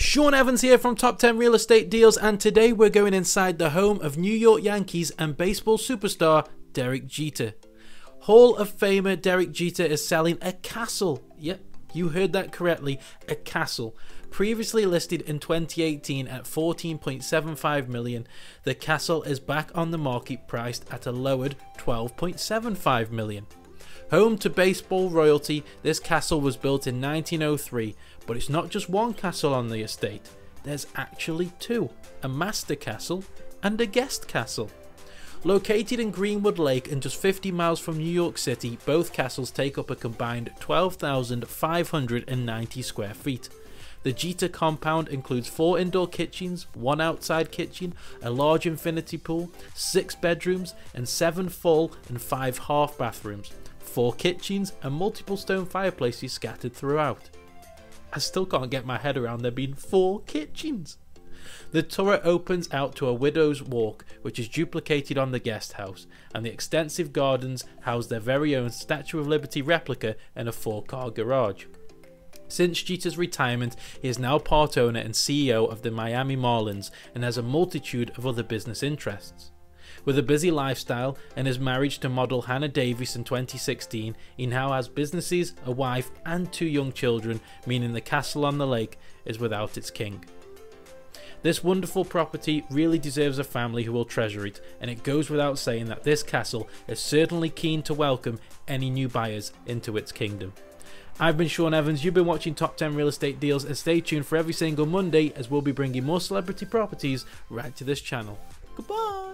Sean Evans here from Top 10 Real Estate Deals, and today we're going inside the home of New York Yankees and baseball superstar Derek Jeter. Hall of Famer Derek Jeter is selling a castle. Yep, you heard that correctly, a castle. Previously listed in 2018 at $14.75 million, the castle is back on the market priced at a lowered $12.75 million. Home to baseball royalty, this castle was built in 1903, but it's not just one castle on the estate. There's actually two, a master castle and a guest castle. Located in Greenwood Lake and just 50 miles from New York City, both castles take up a combined 12,590 square feet. The Jeter compound includes 4 indoor kitchens, 1 outside kitchen, a large infinity pool, 6 bedrooms and 7 full and 5 half bathrooms, 4 kitchens and multiple stone fireplaces scattered throughout. I still can't get my head around there being 4 kitchens. The turret opens out to a widow's walk, which is duplicated on the guest house, and the extensive gardens house their very own Statue of Liberty replica and a 4-car garage. Since Jeter's retirement, he is now part owner and CEO of the Miami Marlins and has a multitude of other business interests. With a busy lifestyle and his marriage to model Hannah Davies in 2016, he now has businesses, a wife and 2 young children, meaning the castle on the lake is without its king. This wonderful property really deserves a family who will treasure it, and it goes without saying that this castle is certainly keen to welcome any new buyers into its kingdom. I've been Sean Evans, you've been watching Top 10 Real Estate Deals, and stay tuned for every single Monday as we'll be bringing more celebrity properties right to this channel. Goodbye!